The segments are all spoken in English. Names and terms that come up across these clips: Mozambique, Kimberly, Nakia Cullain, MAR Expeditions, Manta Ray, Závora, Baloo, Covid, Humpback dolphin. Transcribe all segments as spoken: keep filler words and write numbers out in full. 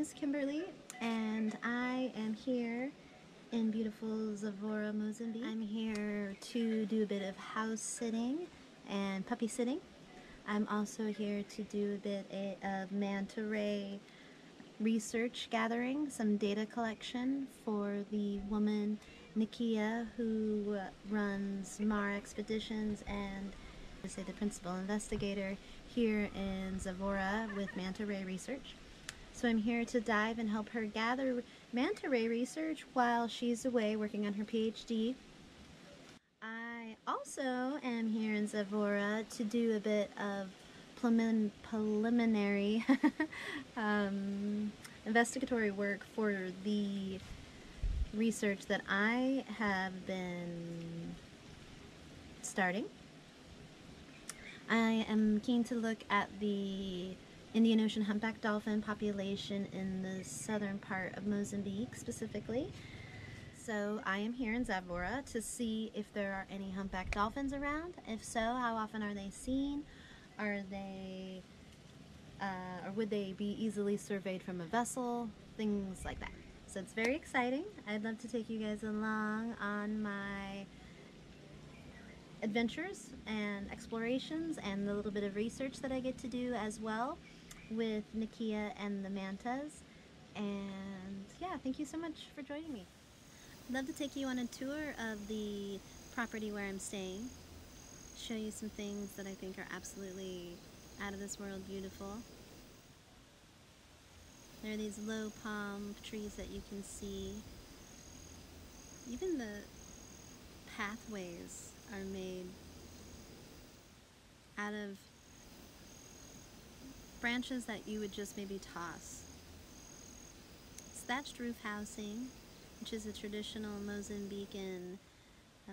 name is Kimberly, and I am here in beautiful Závora, Mozambique. I'm here to do a bit of house sitting and puppy sitting. I'm also here to do a bit of manta ray research gathering, some data collection for the woman Nakia, who runs M A R Expeditions and is the principal investigator here in Závora with manta ray research. So I'm here to dive and help her gather manta ray research while she's away working on her PhD. I also am here in Závora to do a bit of prelimin preliminary um, investigatory work for the research that I have been starting. I am keen to look at the Indian Ocean humpback dolphin population in the southern part of Mozambique specifically. So I am here in Závora to see if there are any humpback dolphins around. If so, how often are they seen? Are they, uh, or would they be easily surveyed from a vessel? Things like that. So it's very exciting. I'd love to take you guys along on my adventures and explorations and the little bit of research that I get to do as well with Nakia and the mantas. And yeah, thank you so much for joining me. I'd love to take you on a tour of the property where I'm staying, show you some things that I think are absolutely out of this world beautiful. There are these low palm trees that you can see. Even the pathways are made out of branches that you would just maybe toss. It's thatched roof housing, which is a traditional Mozambican uh,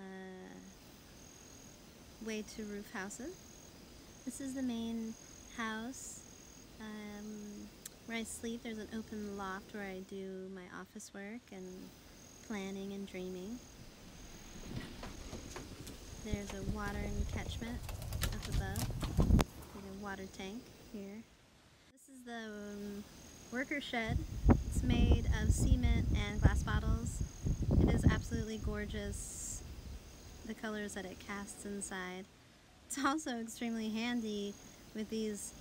way to roof houses. This is the main house. Um, where I sleep, there's an open loft where I do my office work and planning and dreaming. There's a water catchment up above, like a water tank here. This is the um, worker shed. It's made of cement and glass bottles. It is absolutely gorgeous, the colors that it casts inside. It's also extremely handy with these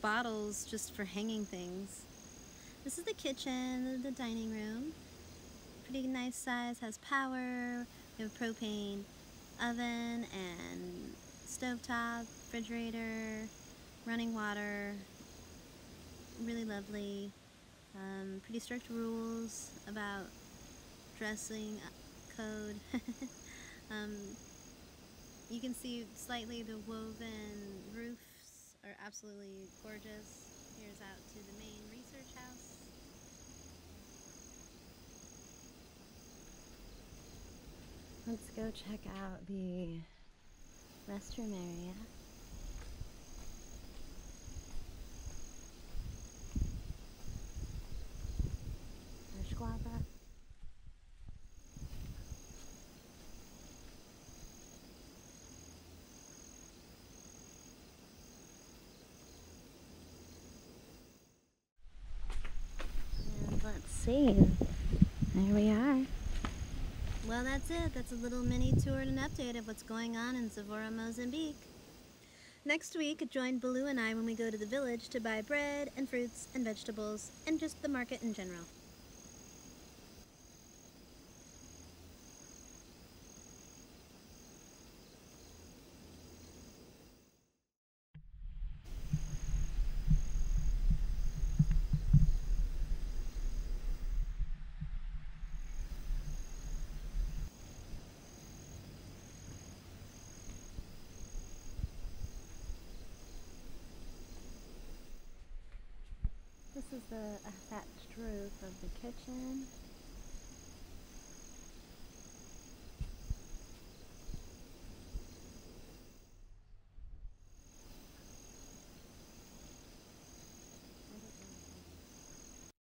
bottles just for hanging things. This is the kitchen, the dining room. Pretty nice size, has power, we have propane oven and stovetop, refrigerator, running water, really lovely. Um, pretty strict rules about dressing code. um, you can see slightly the woven roofs are absolutely gorgeous. Here's out to the main research house. Let's go check out the restroom area. And let's see. There we are. Well, that's it. That's a little mini tour and an update of what's going on in Závora, Mozambique. Next week, join Baloo and I when we go to the village to buy bread and fruits and vegetables and just the market in general. This is the thatched roof of the kitchen.